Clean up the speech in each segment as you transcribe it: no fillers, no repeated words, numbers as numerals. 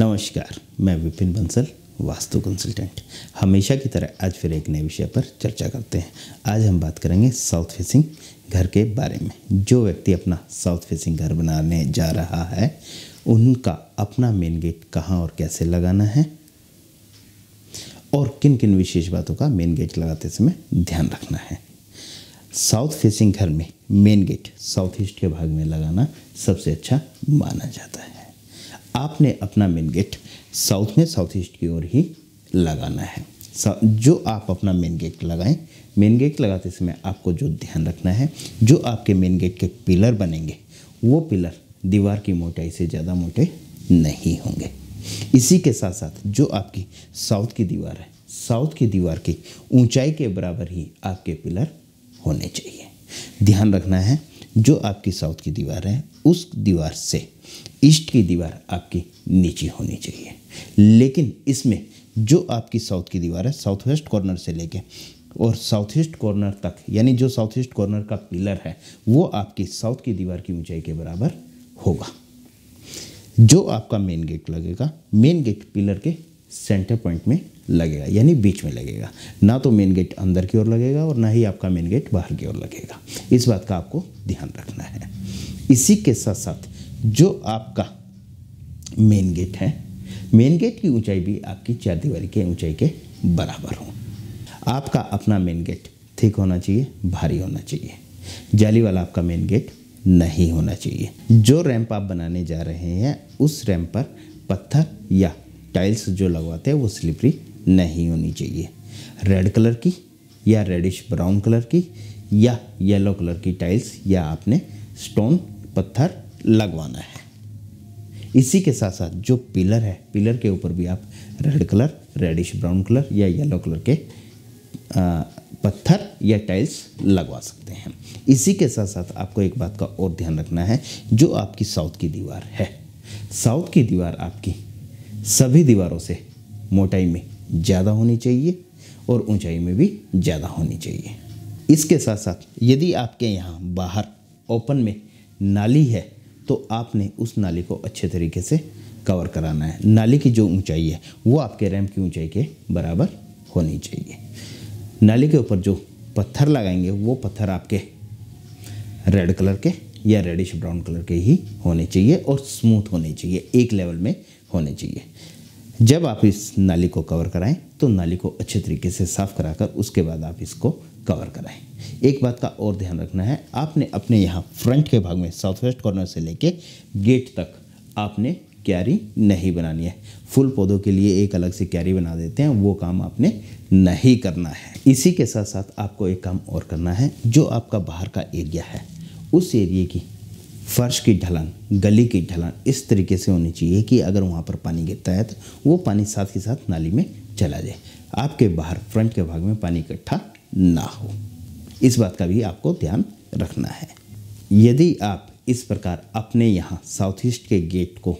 नमस्कार, मैं विपिन बंसल, वास्तु कंसल्टेंट। हमेशा की तरह आज फिर एक नए विषय पर चर्चा करते हैं। आज हम बात करेंगे साउथ फेसिंग घर के बारे में। जो व्यक्ति अपना साउथ फेसिंग घर बनाने जा रहा है, उनका अपना मेन गेट कहाँ और कैसे लगाना है और किन किन विशेष बातों का मेन गेट लगाते समय ध्यान रखना है। साउथ फेसिंग घर में मेन गेट साउथ ईस्ट के भाग में लगाना सबसे अच्छा माना जाता है। आपने अपना मेन गेट साउथ में साउथ ईस्ट की ओर ही लगाना है। जो आप अपना मेन गेट लगाएं, मेन गेट लगाते समय आपको जो ध्यान रखना है, जो आपके मेन गेट के पिलर बनेंगे वो पिलर दीवार की मोटाई से ज़्यादा मोटे नहीं होंगे। इसी के साथ साथ जो आपकी साउथ की दीवार है, साउथ की दीवार की ऊंचाई के बराबर ही आपके पिलर होने चाहिए। ध्यान रखना है जो आपकी साउथ की दीवार है, उस दीवार से ईस्ट की दीवार आपकी नीची होनी चाहिए। लेकिन इसमें जो आपकी साउथ की दीवार है, साउथ वेस्ट कॉर्नर से लेके और साउथ ईस्ट कॉर्नर तक, यानी जो साउथ ईस्ट कॉर्नर का पिलर है वो आपकी साउथ की दीवार की ऊंचाई के बराबर होगा। जो आपका मेन गेट लगेगा, मेन गेट पिलर के सेंटर पॉइंट में लगेगा, यानी बीच में लगेगा। ना तो मेन गेट अंदर की ओर लगेगा और ना ही आपका मेन गेट बाहर की ओर लगेगा। इस बात का आपको ध्यान रखना है। इसी के साथ साथ जो आपका मेन गेट है, मेन गेट की ऊंचाई भी आपकी चार दीवारी के ऊंचाई के बराबर हो। आपका अपना मेन गेट थिक होना चाहिए, भारी होना चाहिए। जाली वाला आपका मेन गेट नहीं होना चाहिए। जो रैंप आप बनाने जा रहे हैं, उस रैंप पर पत्थर या टाइल्स जो लगवाते हैं वो स्लिपरी नहीं होनी चाहिए। रेड कलर की या रेडिश ब्राउन कलर की या येलो कलर की टाइल्स या आपने स्टोन पत्थर लगवाना है। इसी के साथ साथ जो पिलर है, पिलर के ऊपर भी आप red colour, reddish brown colour या येलो कलर के पत्थर या टाइल्स लगवा सकते हैं। इसी के साथ साथ आपको एक बात का और ध्यान रखना है, जो आपकी साउथ की दीवार है, साउथ की दीवार आपकी सभी दीवारों से मोटाई में ज़्यादा होनी चाहिए और ऊंचाई में भी ज़्यादा होनी चाहिए। इसके साथ साथ यदि आपके यहाँ बाहर ओपन में नाली है तो आपने उस नाली को अच्छे तरीके से कवर कराना है। नाली की जो ऊंचाई है वो आपके रैंप की ऊंचाई के बराबर होनी चाहिए। नाली के ऊपर जो पत्थर लगाएंगे वो पत्थर आपके रेड कलर के या रेडिश ब्राउन कलर के ही होने चाहिए और स्मूथ होने चाहिए, एक लेवल में होने चाहिए। जब आप इस नाली को कवर कराएं तो नाली को अच्छे तरीके से साफ कराकर उसके बाद आप इसको कवर कराएं। एक बात का और ध्यान रखना है, आपने अपने यहाँ फ्रंट के भाग में साउथ वेस्ट कॉर्नर से लेके गेट तक आपने क्यारी नहीं बनानी है। फूल पौधों के लिए एक अलग से क्यारी बना देते हैं, वो काम आपने नहीं करना है। इसी के साथ साथ आपको एक काम और करना है, जो आपका बाहर का एरिया है उस एरिए की फर्श की ढलान, गली की ढलान इस तरीके से होनी चाहिए कि अगर वहाँ पर पानी गिरता है तो वो पानी साथ ही साथ नाली में चला जाए, आपके बाहर फ्रंट के भाग में पानी इकट्ठा ना हो। इस बात का भी आपको ध्यान रखना है। यदि आप इस प्रकार अपने यहाँ साउथ ईस्ट के गेट को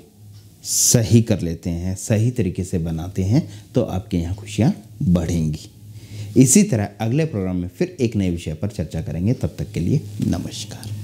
सही कर लेते हैं, सही तरीके से बनाते हैं तो आपके यहाँ खुशियाँ बढ़ेंगी। इसी तरह अगले प्रोग्राम में फिर एक नए विषय पर चर्चा करेंगे। तब तक के लिए नमस्कार।